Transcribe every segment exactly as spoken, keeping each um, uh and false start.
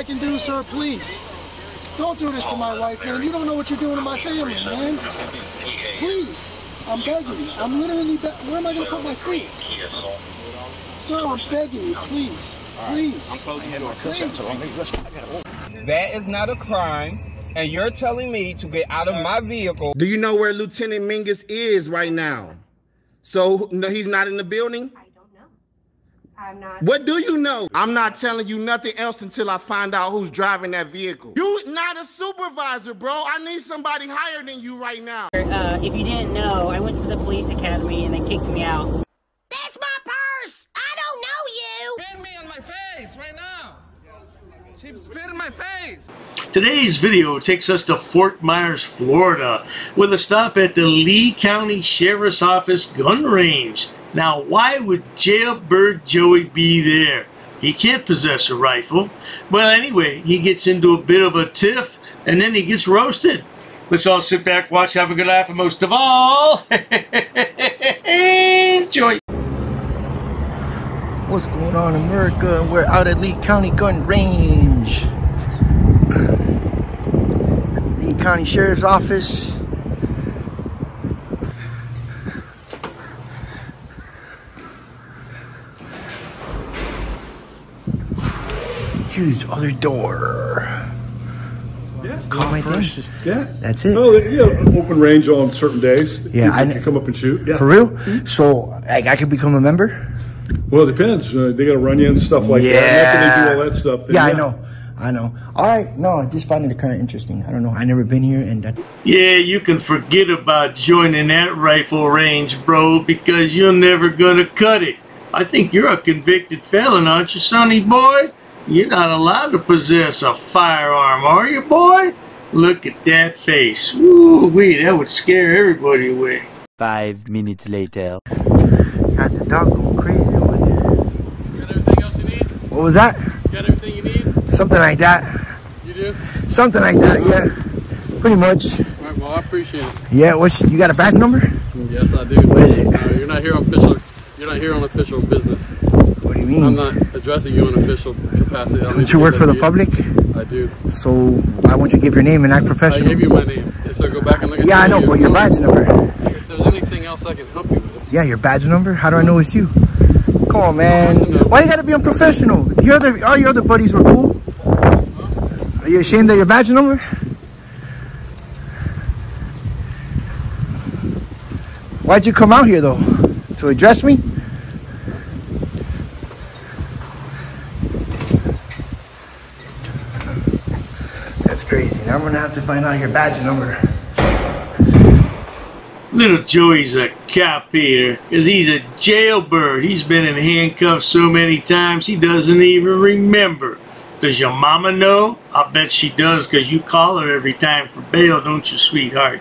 I can do, sir, please. Don't do this to my wife, man. You don't know what you're doing to my family, man. Please. I'm begging you. I'm literally begging. Where am I going to put my feet? Sir, I'm begging you. Please. Please. Please. That is not a crime. And you're telling me to get out of my vehicle. Do you know where Lieutenant Mingus is right now? So no, he's not in the building? I don't know. I'm not. What do you know? I'm not telling you nothing else until I find out who's driving that vehicle. You not a supervisor, bro. I need somebody higher than you right now. Uh, if you didn't know, I went to the police academy and they kicked me out. That's my purse. I don't know you. Pin me on my face right now. She spit in my face. Today's video takes us to Fort Myers, Florida, with a stop at the Lee County Sheriff's Office gun range. Now, why would Jailbird Joey be there? He can't possess a rifle. Well, anyway, he gets into a bit of a tiff, and then he gets roasted. Let's all sit back, watch, have a good laugh, and most of all, enjoy. What's going on, America? We're out at Lee County Gun Range. Lee County Sheriff's Office. Use other door. Yeah, calling things. Yeah, that's it. Oh, yeah, open range on certain days. Yeah, I can come up and shoot. Yeah. For real? Mm-hmm. So I, I could become a member. Well, it depends. Uh, they got to run you and stuff like yeah. that. After they do all that stuff. Yeah, yeah, I know. I know. All right. No, I just find it kind of interesting. I don't know. I never been here. and that Yeah, you can forget about joining that rifle range, bro, because you're never going to cut it. I think you're a convicted felon, aren't you, sonny boy? You're not allowed to possess a firearm, are you, boy? Look at that face. Woo-wee, that would scare everybody away. Five minutes later. Got the dog going crazy. What was that? You got everything you need? Something like that. You do? Something like that, yeah. Pretty much. All right, well, I appreciate it. Yeah, what's, you got a badge number? Yes, I do. What is it? Uh, you're not here on official, you're not here on official business. What do you mean? I'm not addressing you in official capacity. Don't you work for the public? I do. So why won't you give your name and act professional? I gave you my name. So go back and look at yeah, I know, but your badge number. If there's anything else I can help you with. Yeah, your badge number? How do I know it's you? Come on, man. Why you gotta be unprofessional? Your other, all your other buddies were cool. Are you ashamed of your badge number? Why'd you come out here though? To address me? That's crazy. Now I'm gonna have to find out your badge number. Little Joey's a cop here, because he's a jailbird. He's been in handcuffs so many times he doesn't even remember. Does your mama know? I bet she does, because you call her every time for bail, don't you, sweetheart?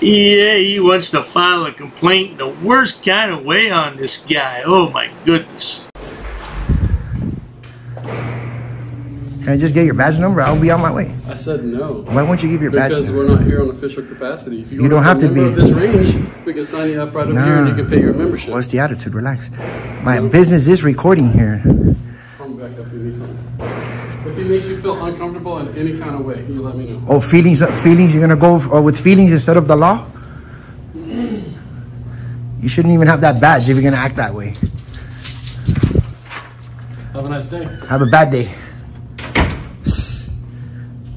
Yeah, he wants to file a complaint in the worst kind of way on this guy. Oh, my goodness. Can I just get your badge number? I'll be on my way. I said no. Why won't you give your badge number? Because we're not here on official capacity. If you, you don't have to be. If you're a member of this range, we can sign you up right nah. over here and you can pay your membership. What's the attitude? Relax. My no. business is recording here. Come back up if you need something. If it makes you feel uncomfortable in any kind of way, you let me know. Oh, feelings, feelings. You're going to go with feelings instead of the law? You shouldn't even have that badge if you're going to act that way. Have a nice day. Have a bad day.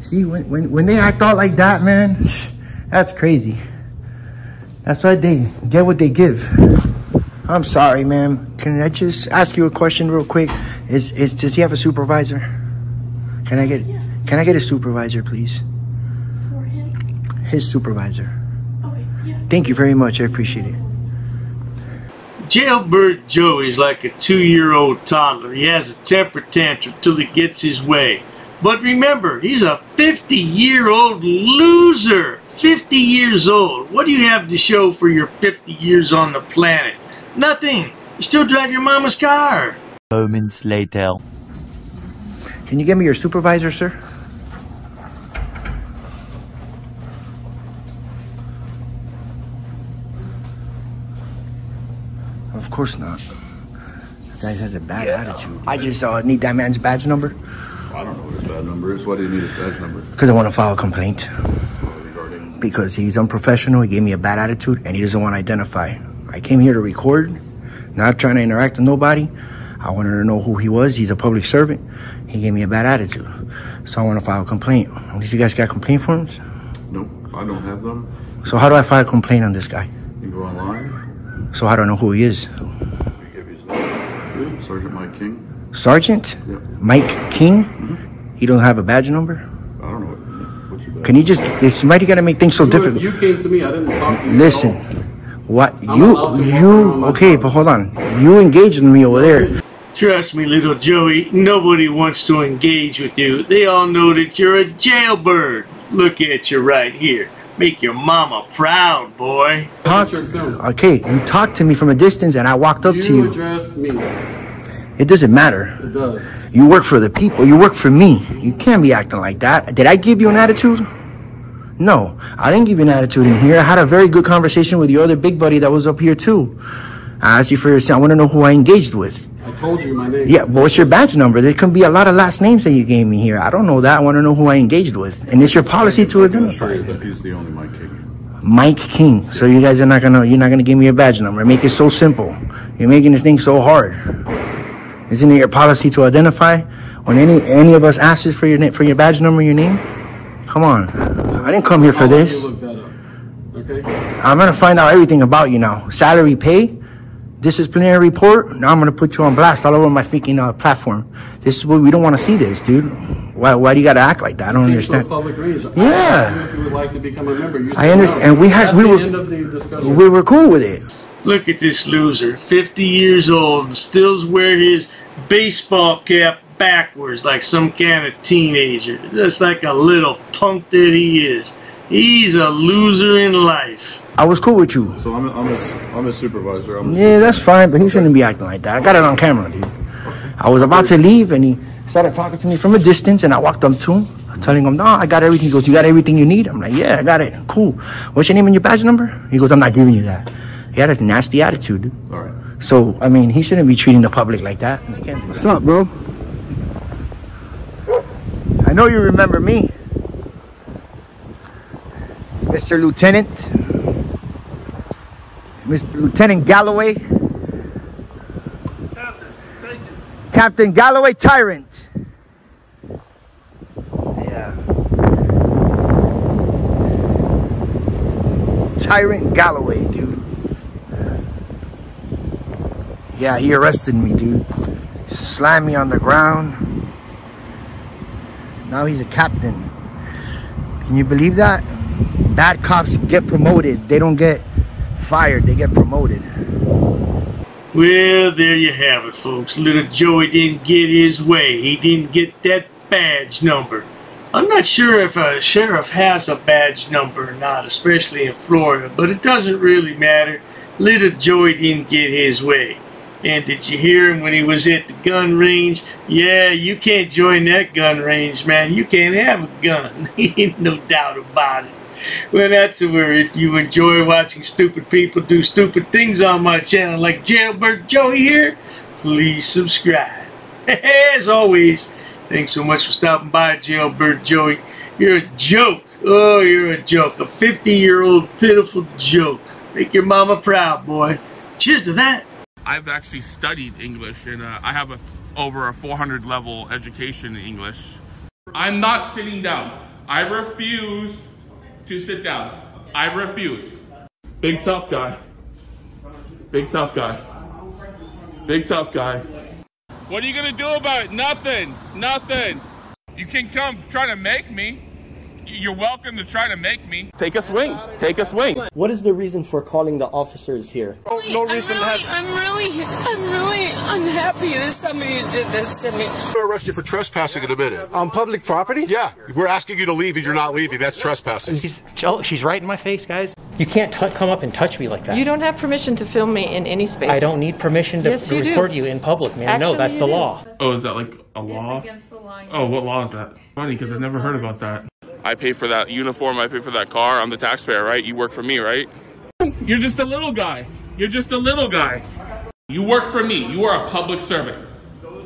See, when, when, when they act out like that, man, that's crazy. That's why they get what they give. I'm sorry, ma'am. Can I just ask you a question real quick? Is, is does he have a supervisor? Can I get yeah. Can I get a supervisor, please? For him? His supervisor. Okay, yeah. Thank you very much. I appreciate it. Jailbird Joey's like a two-year-old toddler. He has a temper tantrum till he gets his way. But remember, he's a fifty-year-old loser. fifty years old. What do you have to show for your fifty years on the planet? Nothing. You still drive your mama's car. Moments later. Can you give me your supervisor, sir? Of course not. That guy has a bad yeah. attitude. I just uh, need that man's badge number. I don't know what his badge number is. Why do you need his badge number? Because I want to file a complaint. Regarding? Because he's unprofessional, he gave me a bad attitude, and he doesn't want to identify. I came here to record, not trying to interact with nobody. I wanted to know who he was. He's a public servant. He gave me a bad attitude. So I want to file a complaint. At least you guys got complaint forms? Nope, I don't have them. So how do I file a complaint on this guy? You go online. So how do I know who he is? We give his name. Sergeant Mike King. Sergeant? Yep. Mike King? Mm-hmm. He don't have a badge number? I don't know. What, what's your badge? Can you just, this mighty got to make things so you, difficult. You came to me, I didn't talk to you. Listen, what, I'm you, you, okay, but hold on. You engaged with me over there. Trust me, little Joey, nobody wants to engage with you. They all know that you're a jailbird. Look at you right here. Make your mama proud, boy. Talk, okay, you talked to me from a distance and I walked up you to you. You addressed me. It doesn't matter. It does. You work for the people. You work for me. You can't be acting like that. Did I give you an attitude? No, I didn't give you an attitude in here. I had a very good conversation with your other big buddy that was up here too. I asked you for yourself. I want to know who I engaged with. I told you my name. Yeah, but what's your badge number? There can be a lot of last names that you gave me here. I don't know that. I want to know who I engaged with. And it's your policy to identify. He's the only Mike King. Mike King. So you guys are not gonna. You're not gonna give me your badge number. Make it so simple. You're making this thing so hard. Isn't it your policy to identify? When any any of us asks for your for your badge number, your name? Come on. I didn't come here for this. I'll let you look that up. Okay. I'm gonna find out everything about you now. Salary, pay. Disciplinary report. Now I'm gonna put you on blast all over my freaking uh, platform. This is what we don't want to see. This dude. Why? Why do you gotta act like that? I don't understand. Public range. Yeah. I, if you would like to become a member, you I understand. Know. And we had. That's we the were. End of the discussion. We were cool with it. Look at this loser. fifty years old and still wear his baseball cap backwards like some kind of teenager. Just like a little punk that he is. He's a loser in life. I was cool with you. So I'm a, I'm a, I'm a supervisor. I'm a yeah, supervisor. That's fine, but he okay. shouldn't be acting like that. I got it on camera, dude. I was about to leave, and he started talking to me from a distance, and I walked up to him, telling him, no, I got everything. He goes, you got everything you need? I'm like, yeah, I got it. Cool. What's your name and your badge number? He goes, I'm not giving you that. He had a nasty attitude, dude. All right. So, I mean, he shouldn't be treating the public like that. What's up, bro? I know you remember me. Mister Lieutenant. Mister Lieutenant Galloway. Captain, thank you. Captain Galloway Tyrant. Yeah. Tyrant Galloway, dude. Yeah, he arrested me, dude. Slammed me on the ground. Now he's a captain. Can you believe that? Bad cops get promoted. They don't get fired. They get promoted. Well, there you have it, folks. Little Joey didn't get his way. He didn't get that badge number. I'm not sure if a sheriff has a badge number or not, especially in Florida, but it doesn't really matter. Little Joey didn't get his way. And did you hear him when he was at the gun range? Yeah, you can't join that gun range, man. You can't have a gun. No doubt about it. Well, that's a word. If you enjoy watching stupid people do stupid things on my channel, like Jailbird Joey here, please subscribe. As always, thanks so much for stopping by, Jailbird Joey. You're a joke. Oh, you're a joke. A fifty-year-old pitiful joke. Make your mama proud, boy. Cheers to that. I've actually studied English, and uh, I have a, over a four hundred level education in English. I'm not sitting down. I refuse to sit down. I refuse. Big tough guy. Big tough guy. Big tough guy. What are you gonna do about it? Nothing. Nothing. You can come try to make me. You're welcome to try to make me. Take a swing. Take a swing. What is the reason for calling the officers here? No reason. I'm really, I'm really unhappy that somebody did this to me. I'm gonna arrest you for trespassing in a minute. On public property? Yeah. We're asking you to leave and you're not leaving. That's trespassing. She's, she's right in my face, guys. You can't t come up and touch me like that. You don't have permission to film me in any space. I don't need permission to, yes, to you record do. you in public, man. Actually, no, that's the do. law. Oh, is that like a law? It's against the law. Oh, what law is that? Funny, because I've never heard about that. I pay for that uniform, I pay for that car, I'm the taxpayer, right? You work for me, right? You're just a little guy. You're just a little guy. You work for me. You are a public servant.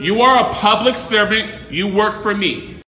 You are a public servant. You work for me.